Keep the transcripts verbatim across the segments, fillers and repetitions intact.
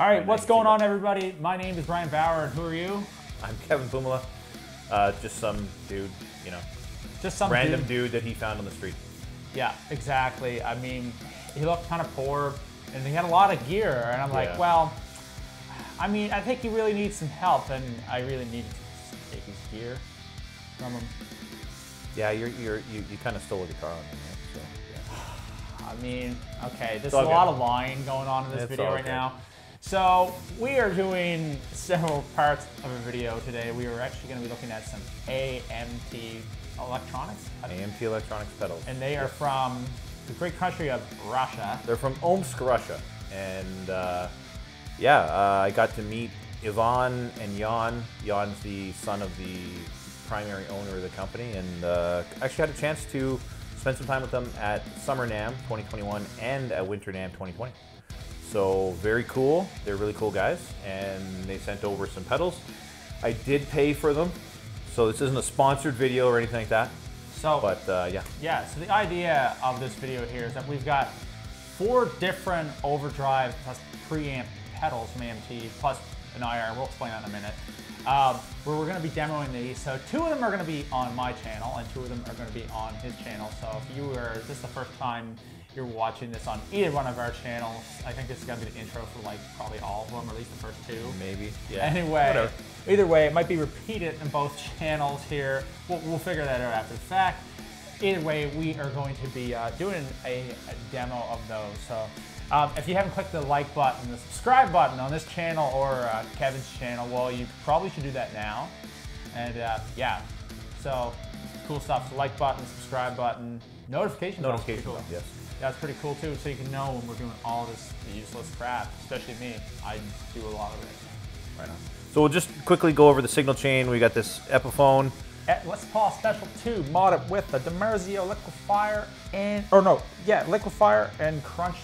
All right, what's going on, everybody? My name is Brian Bower, and who are you? I'm Kevin Puumala. Uh, just some dude, you know. Just some random dude. dude that he found on the street. Yeah, exactly. I mean, he looked kind of poor, and he had a lot of gear, and I'm like, yeah. well, I mean, I think he really needs some help, and I really needed to take his gear from him. Yeah, you're, you're, you you kind of stole a guitar on him, right? So, yeah. I mean, okay, there's a lot of lying going on in this video right now. So we are doing several parts of a video today. We are actually going to be looking at some A M T Electronics. A M T Electronics pedals. And they are from the great country of Russia. They're from Omsk, Russia. And uh, yeah, uh, I got to meet Ivan and Jan. Jan's the son of the primary owner of the company, and uh, actually had a chance to spend some time with them at Summer NAMM twenty twenty-one and at Winter NAMM twenty twenty. So very cool. They're really cool guys, and they sent over some pedals. I did pay for them, so this isn't a sponsored video or anything like that. So, but uh, yeah. Yeah. So the idea of this video here is that we've got four different overdrive plus preamp pedals from A M T plus an I R. We'll explain that in a minute. Um, where we're going to be demoing these. So two of them are going to be on my channel, and two of them are going to be on his channel. So if you were this is the first time. You're watching this on either one of our channels. I think this is gonna be the intro for like probably all of them, or at least the first two. Maybe, yeah. Anyway, whatever. Either way, it might be repeated in both channels here. We'll, we'll figure that out after the fact. Either way, we are going to be uh, doing a, a demo of those. So um, if you haven't clicked the like button, the subscribe button on this channel or uh, Kevin's channel, well, you probably should do that now. And uh, yeah, so cool stuff. So like button, subscribe button, notification button. Notification button, yes. That's pretty cool too, so you can know when we're doing all this useless crap, especially me. I do a lot of it. Right on. So we'll just quickly go over the signal chain. We got this Epiphone. At Let's Paul Special two, modded with the DiMarzio liquefier and, or no, yeah, liquefier and Crunch,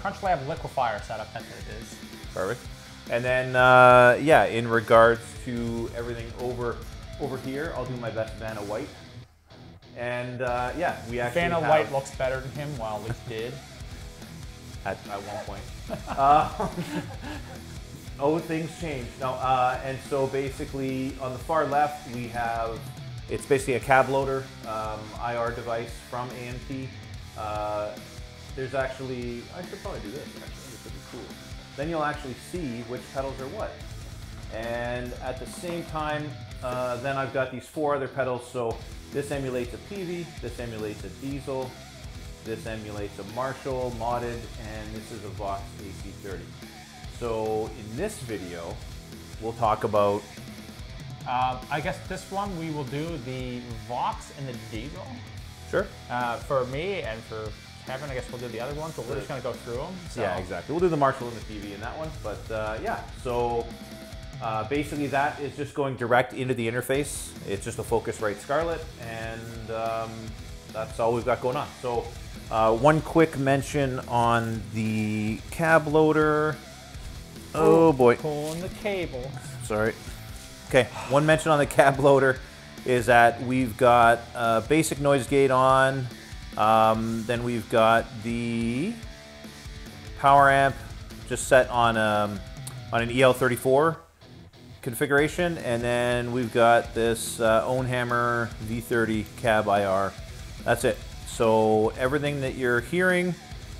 CrunchLab liquefier setup, that's what it is. Perfect. And then, uh, yeah, in regards to everything over over here, I'll do my best Vanna White. And uh, yeah, we actually Vanna have... White looks better than him, while well, we did. At, at one point. uh, oh, things change. No, uh, and so basically on the far left, we have, it's basically a cab loader, um, I R device from A M T. Uh, there's actually, I should probably do this, actually, this would be cool. Then you'll actually see which pedals are what. And at the same time, uh, then I've got these four other pedals, so this emulates a P V, this emulates a Diesel, this emulates a Marshall modded, and this is a Vox A C thirty. So in this video, we'll talk about... Uh, I guess this one we will do the Vox and the Diesel. Sure. Uh, for me and for Kevin, I guess we'll do the other ones, but we're just going to go through them. So. Yeah, exactly. We'll do the Marshall and the P V in that one, but uh, yeah, so... Uh, basically that is just going direct into the interface. It's just a Focusrite Scarlett, and um, that's all we've got going on. So uh, one quick mention on the cab loader. Oh boy. Pulling the cable. Sorry. Okay, one mention on the cab loader is that we've got uh, basic noise gate on, um, then we've got the power amp just set on, um, on an E L thirty-four. Configuration, and then we've got this uh, Ownhammer V thirty cab I R. That's it. So everything that you're hearing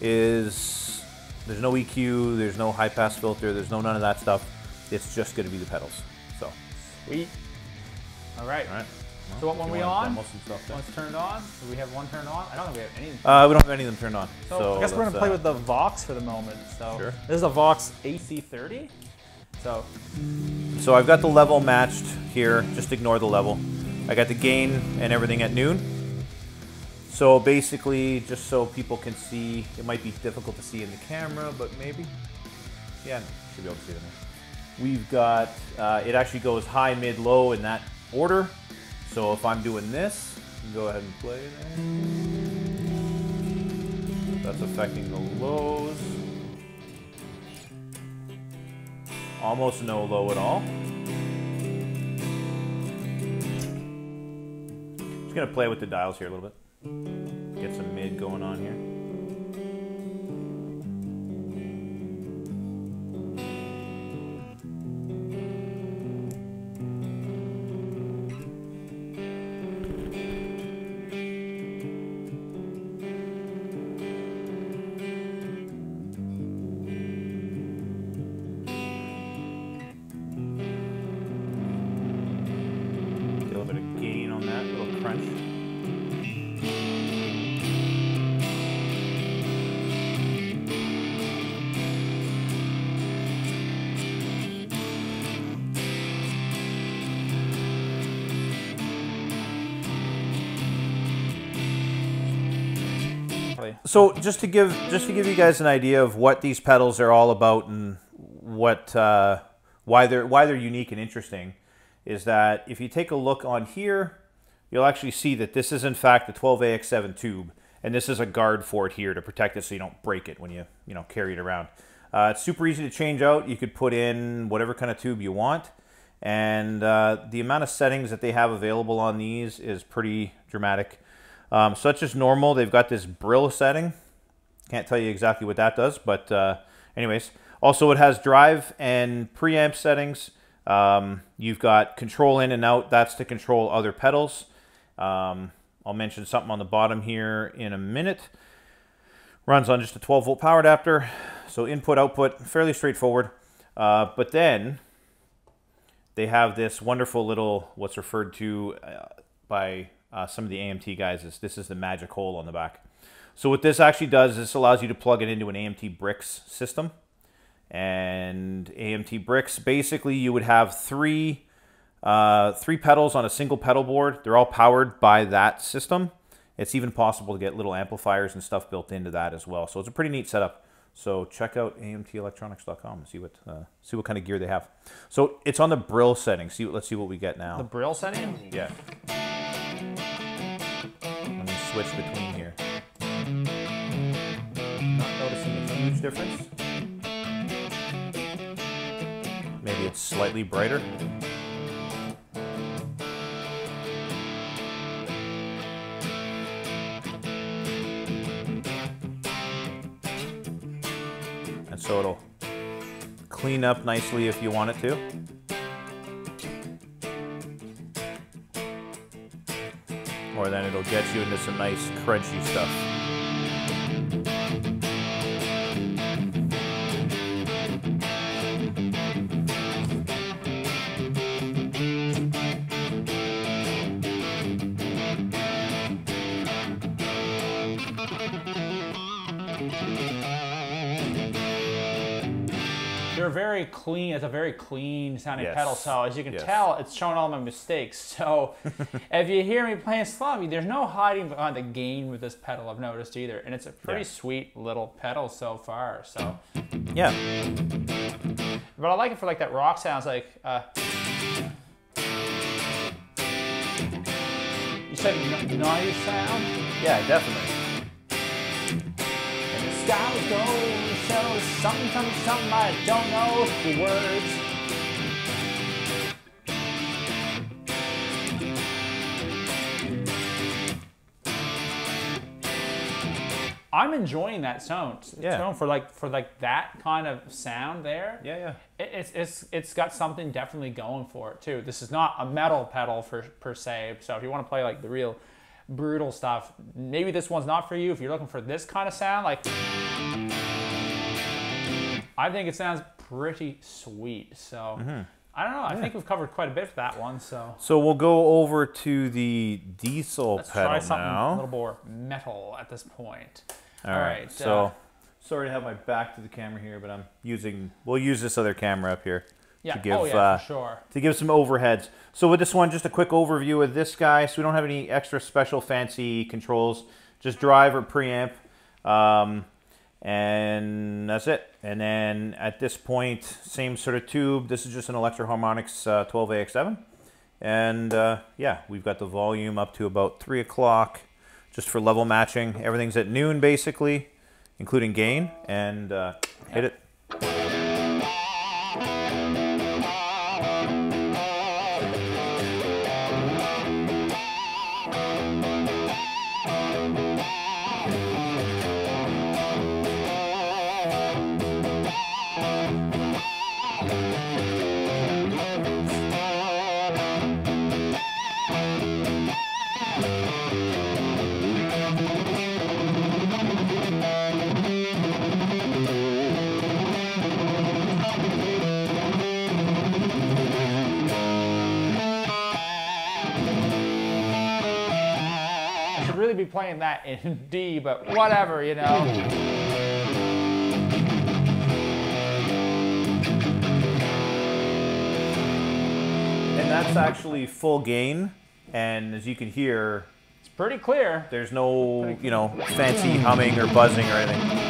is, there's no E Q, there's no high pass filter, there's no none of that stuff. It's just going to be the pedals. So sweet. All right. All right. Well, so what one we on? One's turned on. Do we have one turned on? I don't think we have any. Uh, we don't have any of them turned on. So, so I guess we're going to play uh, with the Vox for the moment. So sure. This is a Vox A C thirty. So. so I've got the level matched here, just ignore the level. I got the gain and everything at noon. So basically, just so people can see, it might be difficult to see in the camera, but maybe. Yeah, should be able to see it now. We've got, uh, it actually goes high, mid, low in that order. So if I'm doing this, you can go ahead and play that. That's affecting the lows. Almost no low at all. Just gonna play with the dials here a little bit. Get some mid going on here. Exactly. So just to give just to give you guys an idea of what these pedals are all about and what uh, why they're why they're unique and interesting is that if you take a look on here, you'll actually see that this is in fact the twelve A X seven tube, and this is a guard for it here to protect it so you don't break it when you you know carry it around. Uh, it's super easy to change out. You could put in whatever kind of tube you want, and uh, the amount of settings that they have available on these is pretty dramatic. Um, so that's just normal. They've got this Brill setting. Can't tell you exactly what that does, but uh, anyways. Also, it has drive and preamp settings. Um, you've got control in and out. That's to control other pedals. Um, I'll mention something on the bottom here in a minute. Runs on just a twelve volt power adapter. So input, output, fairly straightforward. Uh, but then they have this wonderful little, what's referred to uh, by uh, some of the A M T guys, is this is the magic hole on the back. So what this actually does is this allows you to plug it into an A M T bricks system. And A M T bricks, basically you would have three uh, three pedals on a single pedal board. They're all powered by that system. It's even possible to get little amplifiers and stuff built into that as well. So it's a pretty neat setup. So check out A M T electronics dot com and see what uh, see what kind of gear they have. So it's on the Brill setting. See, let's see what we get now. The Brill setting? Yeah. Let me switch between here. Not noticing a huge difference. Maybe it's slightly brighter. And so it'll clean up nicely if you want it to. Or then it'll get you into some nice crunchy stuff. They're very clean. It's a very clean sounding yes. pedal. So as you can yes. tell, it's showing all my mistakes. So if you hear me playing sloppy, there's no hiding behind the gain with this pedal, I've noticed either. And it's a pretty yeah. sweet little pedal so far. So yeah. But I like it for like that rock sounds like. Uh, you said noise sound? Yeah, definitely. And the sky was gold. So sometimes something I don't know the words. I'm enjoying that sound. Yeah. Tone for like for like that kind of sound there. Yeah, yeah. It, it's it's it's got something definitely going for it too. This is not a metal pedal for per se. So if you want to play like the real brutal stuff, maybe this one's not for you. If you're looking for this kind of sound, like. I think it sounds pretty sweet. So mm-hmm. I don't know. I yeah. think we've covered quite a bit for that one. So so we'll go over to the diesel Let's pedal try something now. A little more metal at this point. All, All right. right. So uh, sorry to have my back to the camera here, but I'm using. We'll use this other camera up here yeah. to give oh, yeah, uh, for sure. to give some overheads. So with this one, just a quick overview of this guy. So we don't have any extra special fancy controls. Just drive or preamp. Um, And that's it. And then at this point, same sort of tube. This is just an Electro Harmonix uh, twelve A X seven. And uh, yeah, we've got the volume up to about three o'clock just for level matching. Everything's at noon basically, including gain. And uh, hit it. Be playing that in D, but whatever, you know. And that's actually full gain, and as you can hear, it's Pretty clear. There's no, you know, fancy humming or buzzing or anything.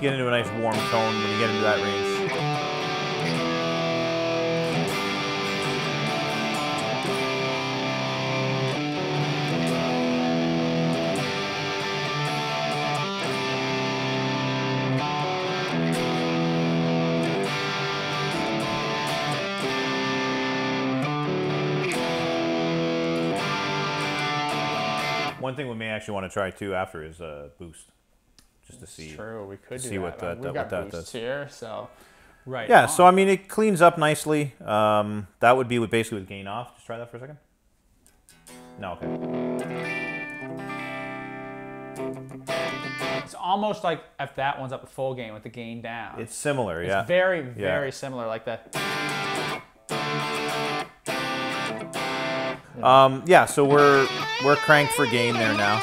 Get into a nice warm tone when you get into that range. One thing we may actually want to try too after is a uh, boost. Just to see, true. We could do see that. What that, uh, what got that does here, so right. Yeah, on. So I mean, it cleans up nicely. Um, that would be with basically with gain off. Just try that for a second. No, okay. It's almost like if that one's up at full gain with the gain down. It's similar, yeah. It's very, very yeah. similar, like that. Um, yeah. So we're we're cranked for gain there now.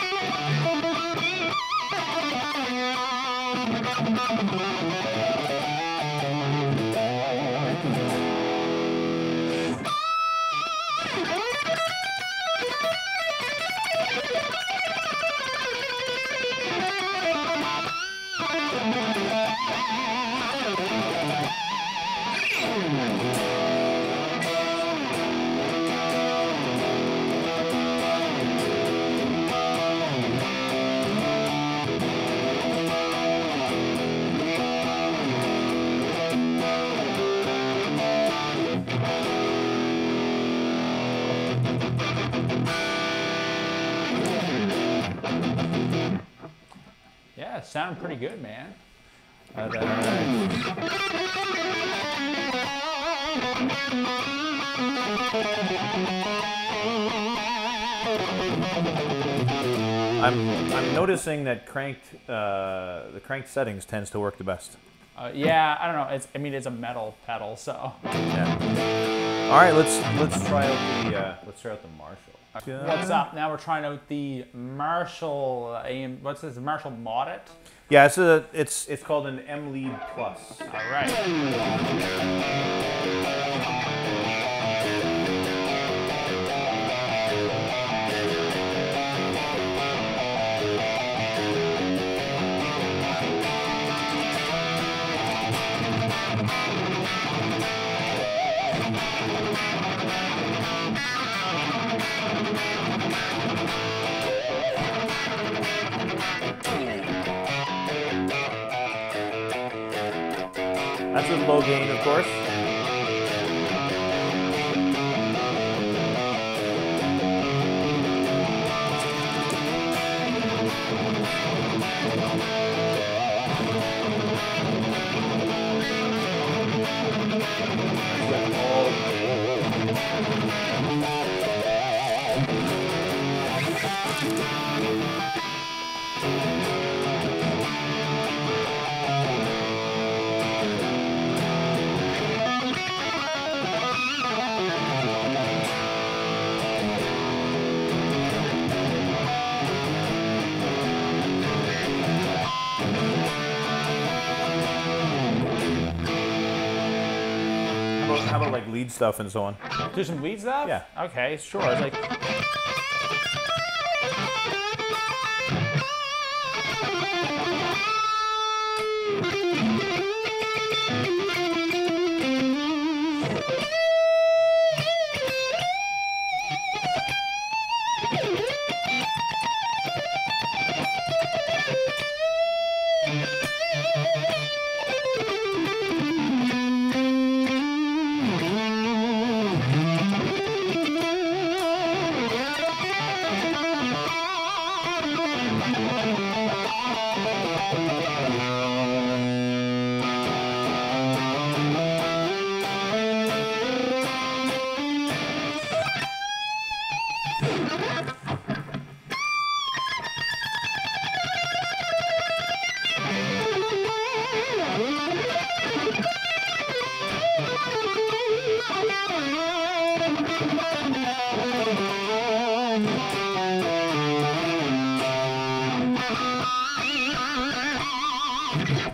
Sound pretty good, man. All right. I'm I'm noticing that cranked uh, the cranked settings tends to work the best. Uh, yeah, I don't know. It's I mean it's a metal pedal, so. Yeah. All right, let's let's try out the uh, let's try out the Marshall. Okay. What's up? Now we're trying out the Marshall A M. What's this? Marshall Moddit? Yeah, it's a it's it's called an M Lead Plus. All right. That's with low gain, of course. How about like lead stuff and so on? Do some lead stuff? Yeah. Okay, sure. It's like.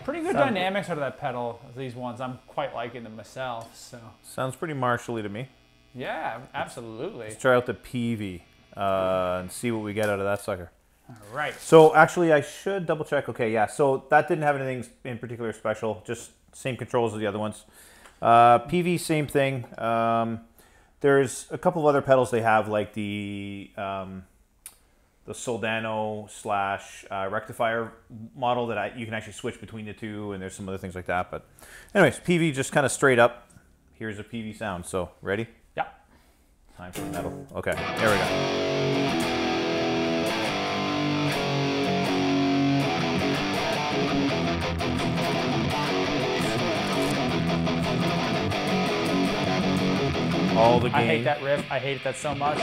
Pretty good Sound dynamics out of that pedal, these ones. I'm quite liking them myself, so. Sounds pretty martially to me. Yeah, absolutely. Let's try out the P V uh, and see what we get out of that sucker. All right. So actually I should double check. Okay, yeah, so that didn't have anything in particular special, just same controls as the other ones. Uh, P V, same thing. Um, there's a couple of other pedals they have, like the um, the Soldano slash uh, rectifier model that I, you can actually switch between the two, and there's some other things like that. But anyways, P V just kind of straight up. Here's a P V sound. So ready? Yeah. Time for the metal. Okay, here we go. All the game. I hate that riff. I hate that so much.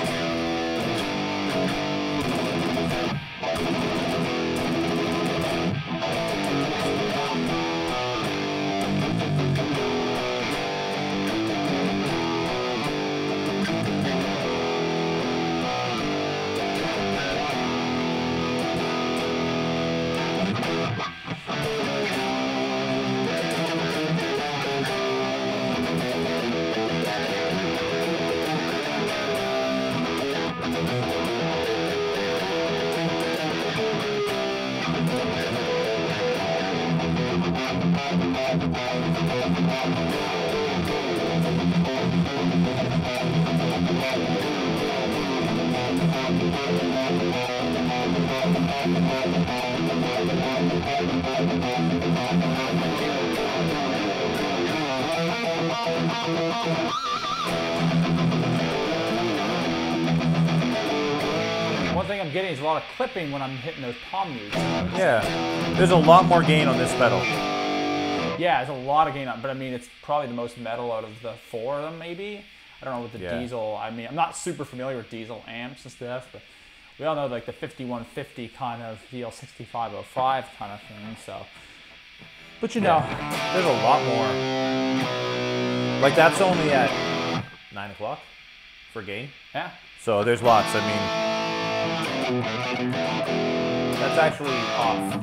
One thing I'm getting is a lot of clipping when I'm hitting those palm mutes. Yeah, there's a lot more gain on this pedal. Yeah, there's a lot of gain on, but I mean, it's probably the most metal out of the four of them, maybe. I don't know with the yeah. diesel. I mean, I'm not super familiar with diesel amps and stuff, but we all know like the fifty-one fifty kind of deal, sixty-five oh five kind of thing, so. But you know, yeah. there's a lot more. Like that's only at nine o'clock for gain. Yeah. So there's lots, I mean. That's actually off.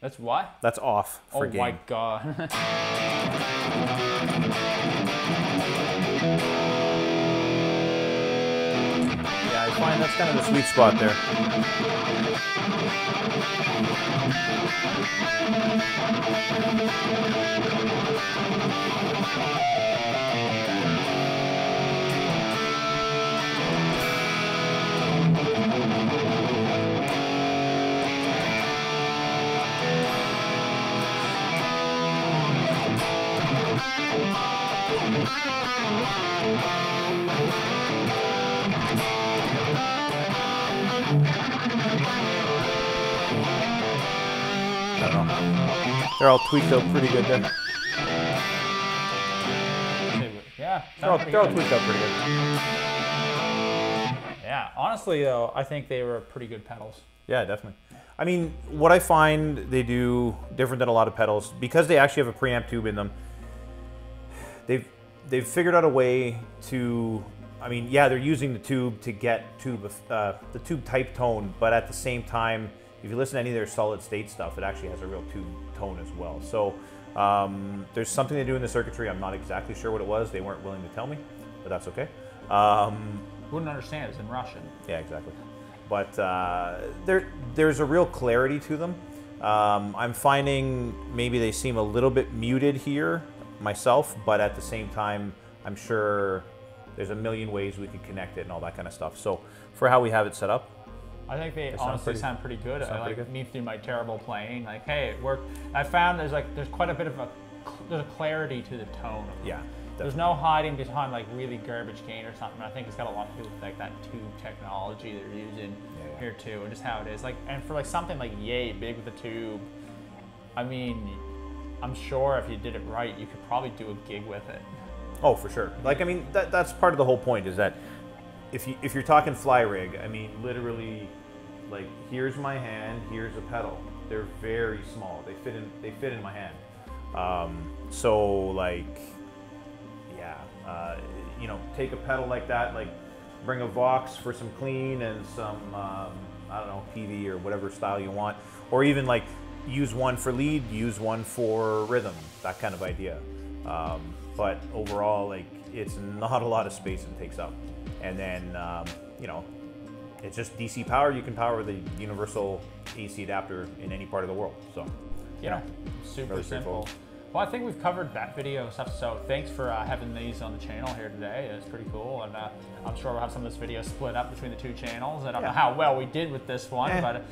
That's what? That's off for oh gain. Oh my God. Yeah, I find that's kind of the sweet spot there. I don't know. They're all tweaked out pretty good there. Yeah, they're all, they're all tweaked out pretty good. Yeah, honestly though, I think they were pretty good pedals. Yeah, definitely. I mean, what I find they do different than a lot of pedals, because they actually have a preamp tube in them, they've they've figured out a way to, I mean, yeah, they're using the tube to get tube uh, the tube type tone, but at the same time, if you listen to any of their solid state stuff, it actually has a real tube tone as well. So um, there's something they do in the circuitry. I'm not exactly sure what it was. They weren't willing to tell me, but that's okay. Um, Wouldn't understand. It's in Russian. Yeah, exactly. But uh, there, there's a real clarity to them. Um, I'm finding maybe they seem a little bit muted here myself, but at the same time, I'm sure there's a million ways we could connect it and all that kind of stuff. So for how we have it set up, I think they, they sound honestly pretty, sound pretty good. Sound I, like pretty good. Me through my terrible playing, like hey, it worked. I found there's like there's quite a bit of a there's a clarity to the tone. Yeah, definitely. There's no hiding behind like really garbage gain or something. I think it's got a lot to do with like that tube technology they're using yeah, yeah. here too, and just how it is. Like and for like something like yay big with a tube, I mean, I'm sure if you did it right, you could probably do a gig with it. Oh, for sure. Like I mean, that that's part of the whole point is that. If, you, if you're talking fly rig, I mean, literally, like, here's my hand, here's a pedal. They're very small. They fit in, they fit in my hand. Um, so, like, yeah, uh, you know, take a pedal like that, like bring a Vox for some clean and some, um, I don't know, P V or whatever style you want, or even like use one for lead, use one for rhythm, that kind of idea. Um, but overall, like, it's not a lot of space it takes up. And then, um, you know, it's just D C power. You can power the universal A C adapter in any part of the world. So, you know, super simple. Well, I think we've covered that video stuff, so thanks for uh, having these on the channel here today. It's pretty cool, and uh, I'm sure we'll have some of this video split up between the two channels. I don't yeah. know how well we did with this one, eh, but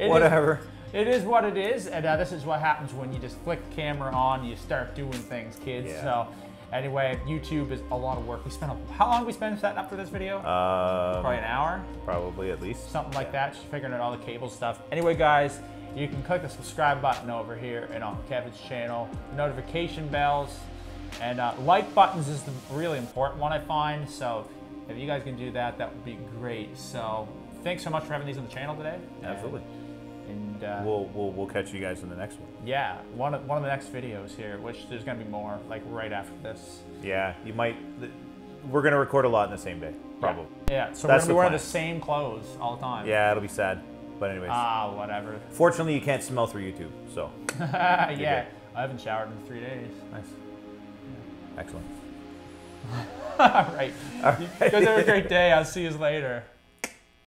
it whatever. Is, it is what it is, and uh, this is what happens when you just flick the camera on, you start doing things, kids. Yeah. So. Anyway, YouTube is a lot of work. We spent a, how long did we spend setting up for this video? Um, probably an hour. Probably at least. Something like that, just figuring out all the cable stuff. Anyway, guys, you can click the subscribe button over here and on Kevin's channel, notification bells, and uh, like buttons is the really important one I find. So if you guys can do that, that would be great. So thanks so much for having these on the channel today. Absolutely. And uh, we'll, we'll we'll catch you guys in the next one. Yeah, one of one of the next videos here, which there's gonna be more like right after this. Yeah, you might. We're gonna record a lot in the same day, probably. Yeah, yeah. So that's we're gonna be wearing the same clothes all the time. Yeah, it'll be sad, but anyways. Ah, uh, whatever. Fortunately, you can't smell through YouTube, so. Yeah, good. I haven't showered in three days. Nice. Yeah. Excellent. All right. All right. You guys have a great day. I'll see you later.